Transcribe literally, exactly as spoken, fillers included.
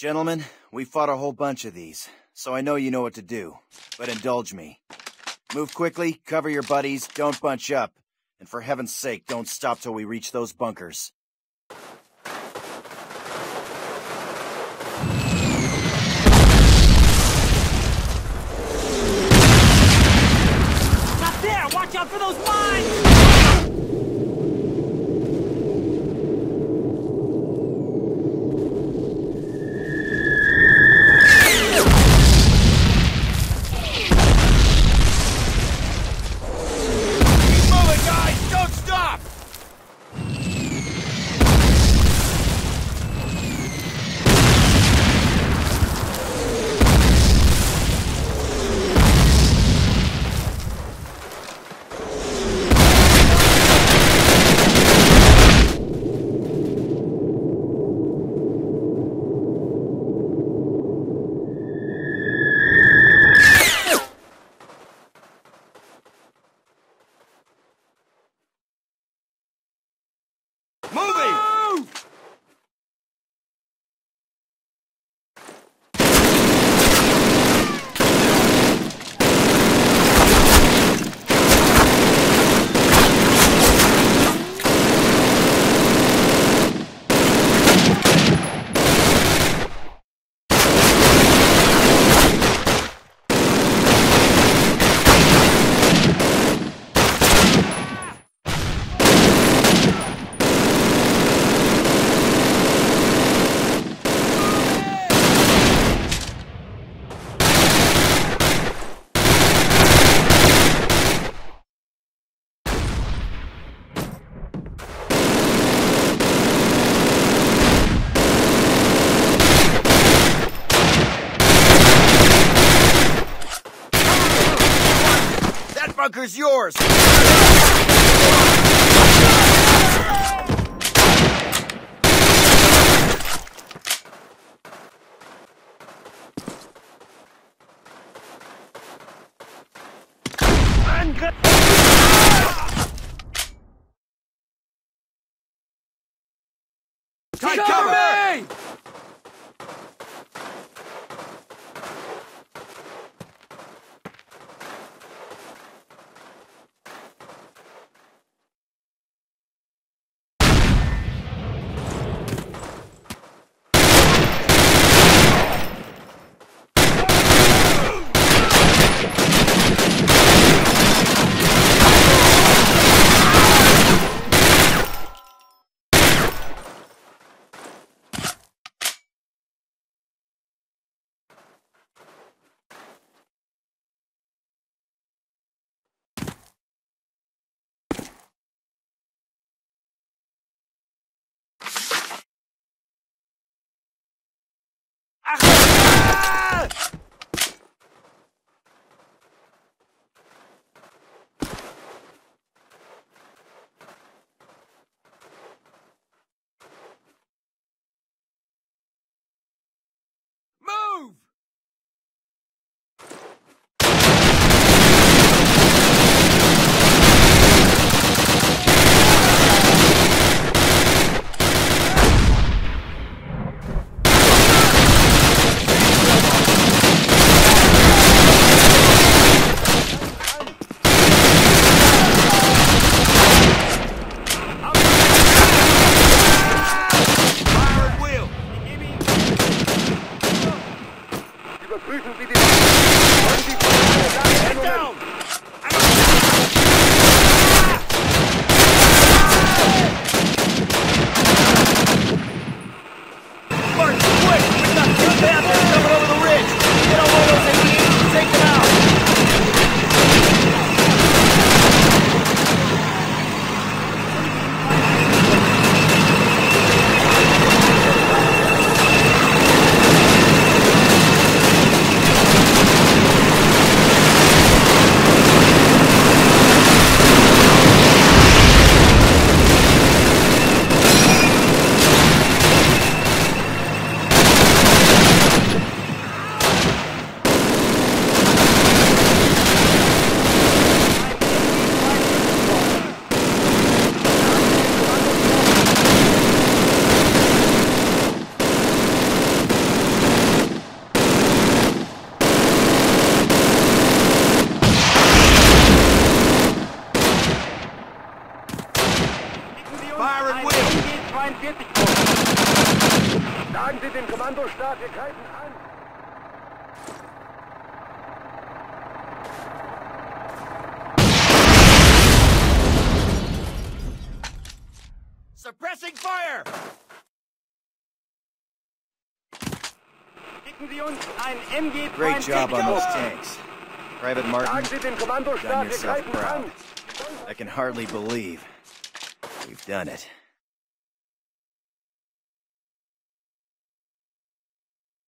Gentlemen, we fought a whole bunch of these, so I know you know what to do, but indulge me. Move quickly, cover your buddies, don't bunch up, and for heaven's sake, don't stop till we reach those bunkers. Up there! Watch out for those mines! Bunker's yours! Take cover! Me! Move! vierzig Uhr. Sagen Sie dem Kommandostab, wir greifen an. Suppressing fire! Schicken Sie uns ein M G. Great job on those tanks. Private Martin, you've done yourself proud. I can hardly believe we've done it.